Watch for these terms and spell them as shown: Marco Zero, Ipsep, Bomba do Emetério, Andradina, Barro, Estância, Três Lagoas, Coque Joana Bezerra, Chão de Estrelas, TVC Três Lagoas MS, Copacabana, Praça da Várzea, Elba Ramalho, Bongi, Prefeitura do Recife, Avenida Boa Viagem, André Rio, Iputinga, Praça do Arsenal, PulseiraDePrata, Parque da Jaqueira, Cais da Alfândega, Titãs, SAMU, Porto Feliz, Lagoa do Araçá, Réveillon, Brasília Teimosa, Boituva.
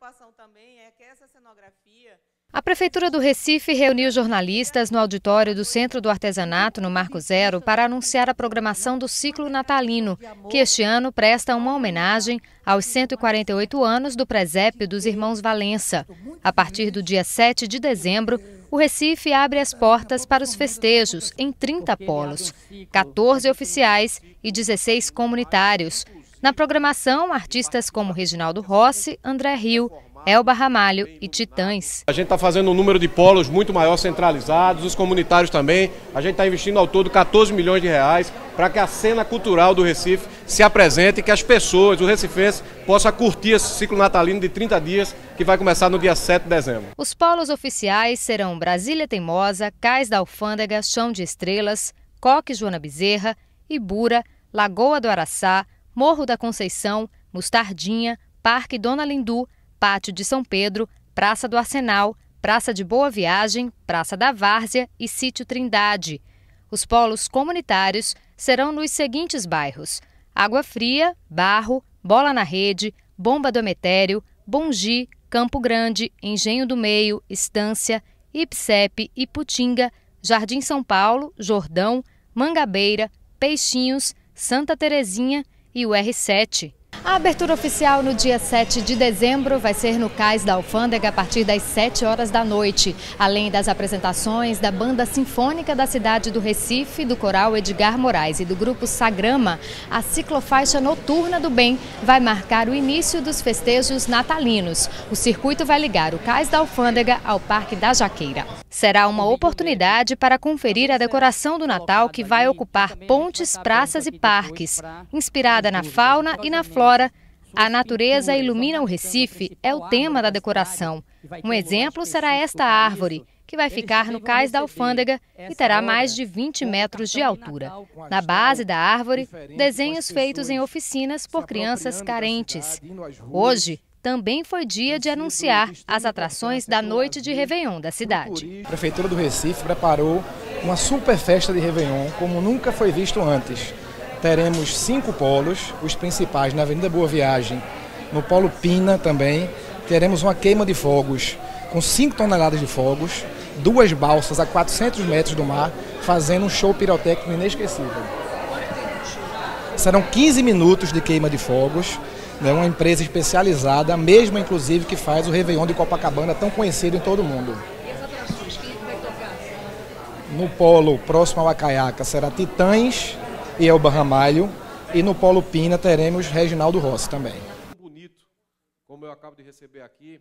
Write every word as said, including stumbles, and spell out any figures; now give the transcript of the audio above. preocupação também é que essa cenografia... A Prefeitura do Recife reuniu jornalistas no auditório do Centro do Artesanato, no Marco Zero, para anunciar a programação do ciclo natalino, que este ano presta uma homenagem aos cento e quarenta e oito anos do presépio dos Irmãos Valença. A partir do dia sete de dezembro, o Recife abre as portas para os festejos em trinta polos, quatorze oficiais e dezesseis comunitários. Na programação, artistas como Reginaldo Rossi, André Rio, Elba Ramalho e Titãs. A gente está fazendo um número de polos muito maior, centralizados, os comunitários também. A gente está investindo ao todo quatorze milhões de reais para que a cena cultural do Recife se apresente e que as pessoas, o recifense, possa curtir esse ciclo natalino de trinta dias que vai começar no dia sete de dezembro. Os polos oficiais serão Brasília Teimosa, Cais da Alfândega, Chão de Estrelas, Coque Joana Bezerra, Ibura, Lagoa do Araçá, Morro da Conceição, Mostardinha, Parque Dona Lindu, Pátio de São Pedro, Praça do Arsenal, Praça de Boa Viagem, Praça da Várzea e Sítio Trindade. Os polos comunitários serão nos seguintes bairros: Água Fria, Barro, Bola na Rede, Bomba do Emetério, Bongi, Campo Grande, Engenho do Meio, Estância, Ipsep, Iputinga, Jardim São Paulo, Jordão, Mangabeira, Peixinhos, Santa Terezinha e o R sete. A abertura oficial no dia sete de dezembro vai ser no Cais da Alfândega a partir das sete horas da noite. Além das apresentações da Banda Sinfônica da Cidade do Recife, do Coral Edgar Moraes e do Grupo Sagrama, a ciclofaixa noturna do bem vai marcar o início dos festejos natalinos. O circuito vai ligar o Cais da Alfândega ao Parque da Jaqueira. Será uma oportunidade para conferir a decoração do Natal que vai ocupar pontes, praças e parques. Inspirada na fauna e na flora, a natureza ilumina o Recife é o tema da decoração. Um exemplo será esta árvore, que vai ficar no Cais da Alfândega e terá mais de vinte metros de altura. Na base da árvore, desenhos feitos em oficinas por crianças carentes. Hoje, também foi dia de anunciar as atrações da noite de Réveillon da cidade. A Prefeitura do Recife preparou uma super festa de Réveillon, como nunca foi visto antes. Teremos cinco polos, os principais na Avenida Boa Viagem, no Polo Pina também. Teremos uma queima de fogos, com cinco toneladas de fogos, duas balsas a quatrocentos metros do mar, fazendo um show pirotécnico inesquecível. Serão quinze minutos de queima de fogos. É uma empresa especializada, a mesma inclusive que faz o Réveillon de Copacabana, tão conhecido em todo o mundo. E as atrações, quem vai tocar? No polo próximo ao Acaiaca será Titãs e Elba Ramalho, e no polo Pina teremos Reginaldo Rossi também. Bonito, como eu acabo de receber aqui,